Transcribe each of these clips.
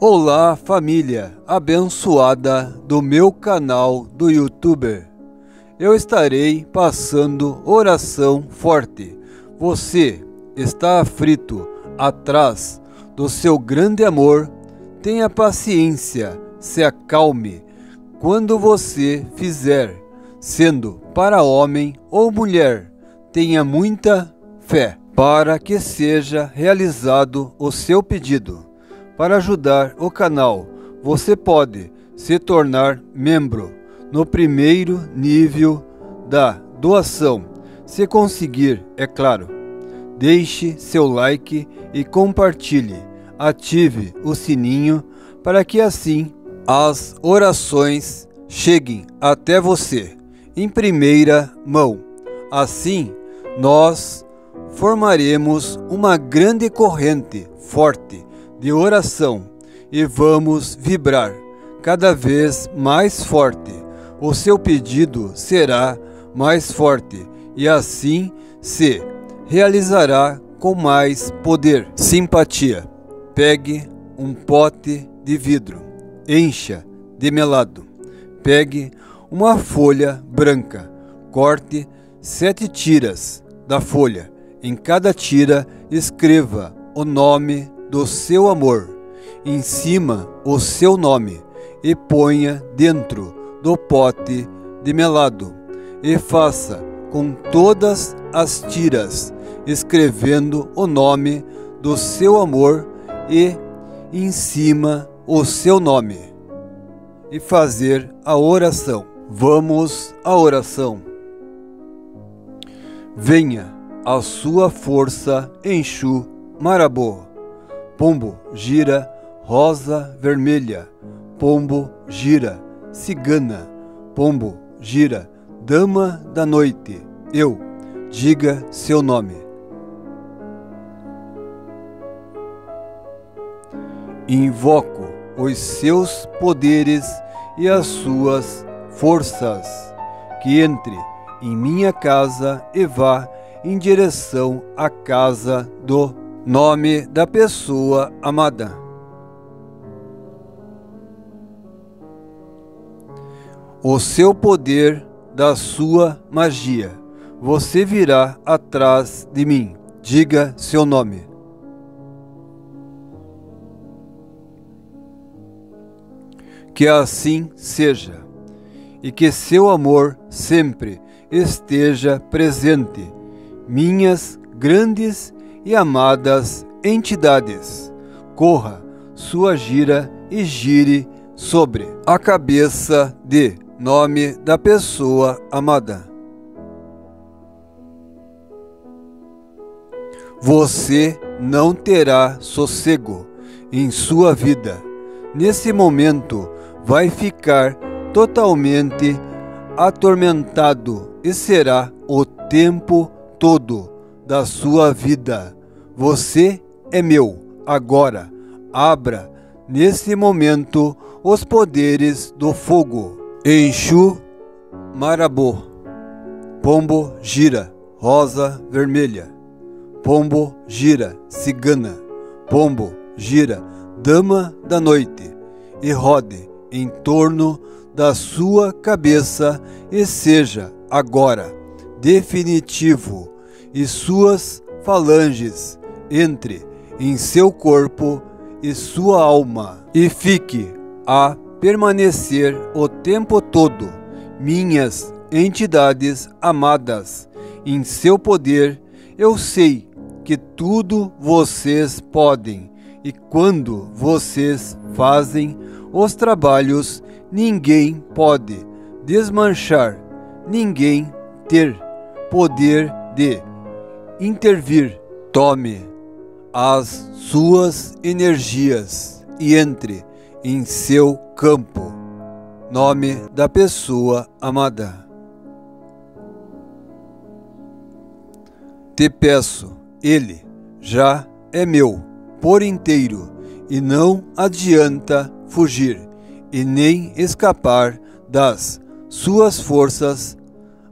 Olá família abençoada do meu canal do YouTube. Eu estarei passando oração forte. Você está aflito atrás do seu grande amor? Tenha paciência, se acalme. Quando você fizer, sendo para homem ou mulher, tenha muita fé para que seja realizado o seu pedido. Para ajudar o canal, você pode se tornar membro no primeiro nível da doação, se conseguir, é claro. Deixe seu like e compartilhe. Ative o sininho para que assim as orações cheguem até você em primeira mão. Assim, nós formaremos uma grande corrente forte de oração e vamos vibrar cada vez mais forte. O seu pedido será mais forte e assim se realizará com mais poder. Simpatia. Pegue um pote de vidro, encha de melado. Pegue uma folha branca, corte 7 tiras da folha. Em cada tira escreva o nome do seu amor, em cima o seu nome, e ponha dentro do pote de melado, e faça com todas as tiras, escrevendo o nome do seu amor e em cima o seu nome, e fazer a oração. Vamos à oração. Venha a sua força, Exu Marabô, pombagira rosa vermelha, pombagira cigana, pombagira dama da noite. Eu, diga seu nome. Invoco os seus poderes e as suas forças, que entre em minha casa e vá em direção à casa do nome da pessoa amada. O seu poder da sua magia. Você virá atrás de mim. Diga seu nome. Que assim seja. E que seu amor sempre esteja presente. Minhas grandes e amadas entidades, corra sua gira e gire sobre a cabeça de nome da pessoa amada. Você não terá sossego em sua vida. Nesse momento vai ficar totalmente atormentado e será o tempo todo da sua vida. Você é meu. Agora, abra nesse momento os poderes do fogo. Exu Marabô, pombagira rosa vermelha, pombagira cigana, pombagira dama da noite, e rode em torno da sua cabeça e seja agora definitivo, e suas falanges entre em seu corpo e sua alma, e fique a permanecer o tempo todo. Minhas entidades amadas, em seu poder, eu sei que tudo vocês podem, e quando vocês fazem os trabalhos, ninguém pode desmanchar, ninguém ter poder de intervir. Tome as suas energias e entre em seu campo. Nome da pessoa amada. Te peço, ele já é meu por inteiro e não adianta fugir e nem escapar das suas forças.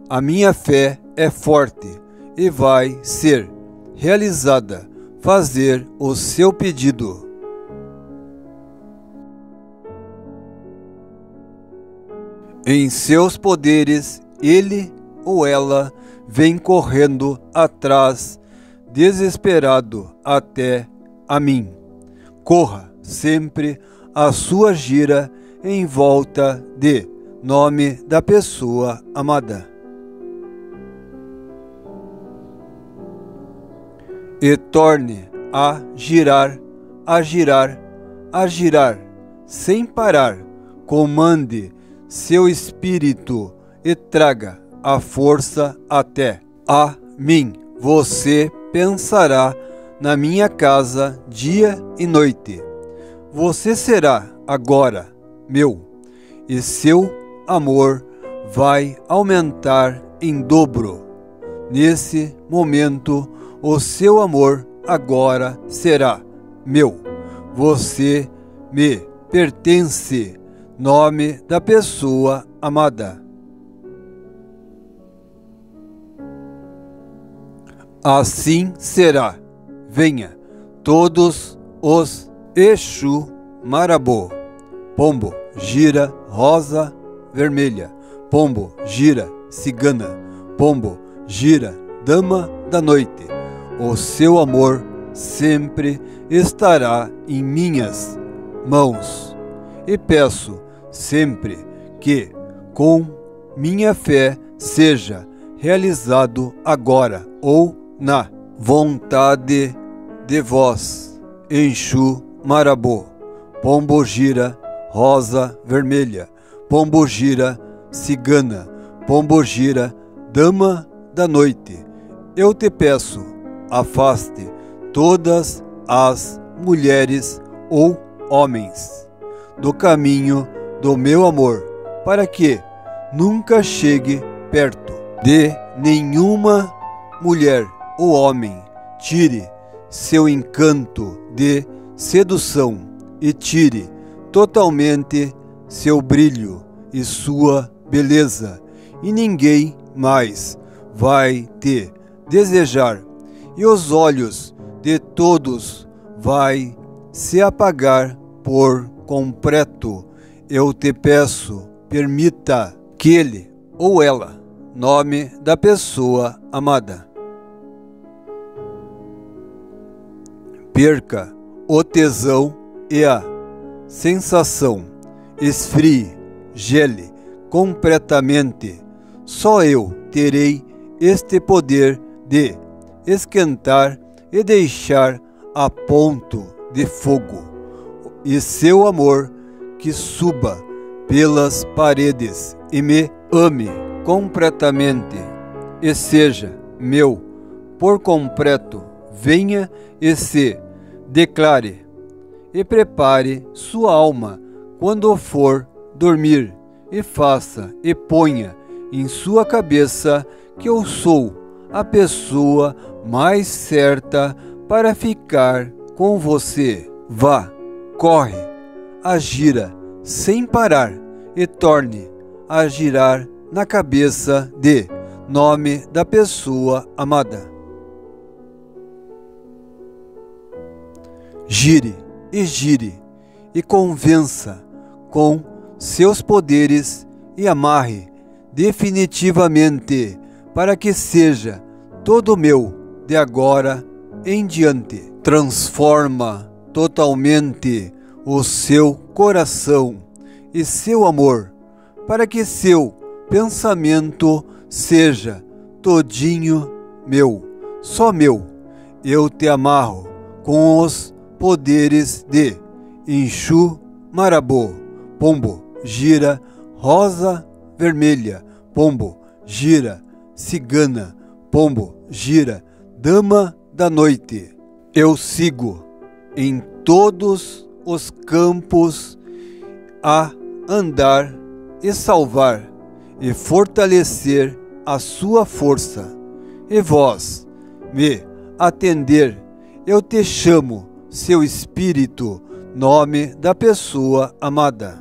A minha fé é forte e vai ser realizada. Fazer o seu pedido. Em seus poderes, ele ou ela vem correndo atrás, desesperado até a mim. Corra sempre a sua gira em volta de nome da pessoa amada. E torne a girar, a girar, a girar, sem parar. Comande seu espírito e traga a força até a mim. Você pensará na minha casa dia e noite. Você será agora meu, e seu amor vai aumentar em dobro. Nesse momento, o seu amor agora será meu. Você me pertence. Nome da pessoa amada. Assim será. Venha todos os Exu Marabô, pombagira rosa vermelha, pombagira cigana, pombagira dama da noite. O seu amor sempre estará em minhas mãos. E peço sempre que, com minha fé, seja realizado agora ou na vontade de vós, Exu Marabô, pombagira rosa vermelha, pombagira cigana, pombagira dama da noite. Eu te peço, afaste todas as mulheres ou homens do caminho do meu amor, para que nunca chegue perto de nenhuma mulher ou homem. Tire seu encanto de sedução e tire totalmente seu brilho e sua beleza, e ninguém mais vai te desejar, e os olhos de todos vai se apagar por completo. Eu te peço, permita que ele ou ela, nome da pessoa amada, perca o tesão e a sensação, esfrie, gele completamente. Só eu terei este poder de esquentar e deixar a ponto de fogo, e seu amor que suba pelas paredes e me ame completamente e seja meu por completo. Venha e se declare e prepare sua alma quando for dormir, e faça e ponha em sua cabeça que eu sou a pessoa mais certa para ficar com você. Vá, corre, agira sem parar e torne a girar na cabeça de nome da pessoa amada. Gire e gire e convença com seus poderes e amarre definitivamente para que seja todo meu de agora em diante. Transforma totalmente o seu coração e seu amor para que seu pensamento seja todinho meu, só meu. Eu te amarro com os poderes de Exu Marabô, pombagira rosa vermelha, pombagira cigana, pombagira dama da noite. Eu sigo em todos os campos a andar e salvar e fortalecer a sua força, e vós me atender. Eu te chamo, seu espírito, nome da pessoa amada.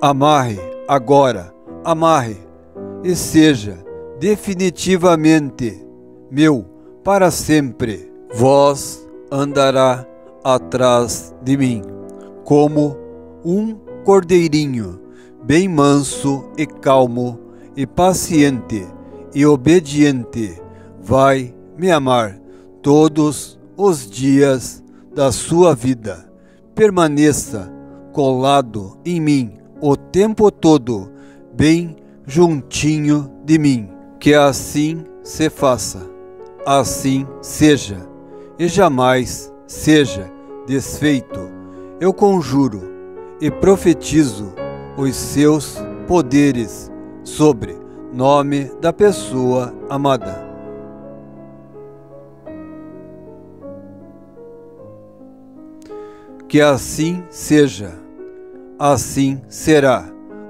Amarre agora, amarre, e seja definitivamente meu para sempre. Vós andará atrás de mim, como um cordeirinho, bem manso e calmo e paciente e obediente, vai me amar todos os dias da sua vida. Permaneça colado em mim o tempo todo, bem juntinho de mim. Que assim se faça, assim seja, e jamais seja desfeito. Eu conjuro e profetizo os seus poderes sobre o nome da pessoa amada. Que assim seja, assim será,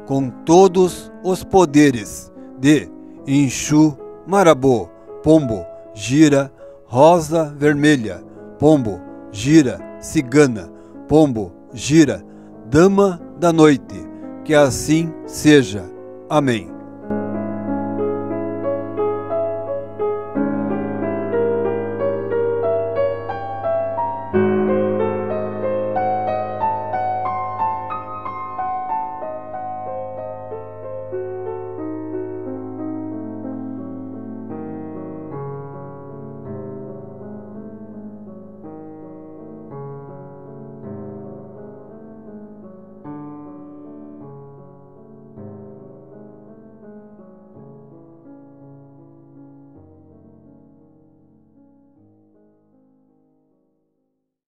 com todos os poderes de Exu Marabô, pombagira rosa vermelha, pombagira cigana, pombagira dama da noite. Que assim seja. Amém.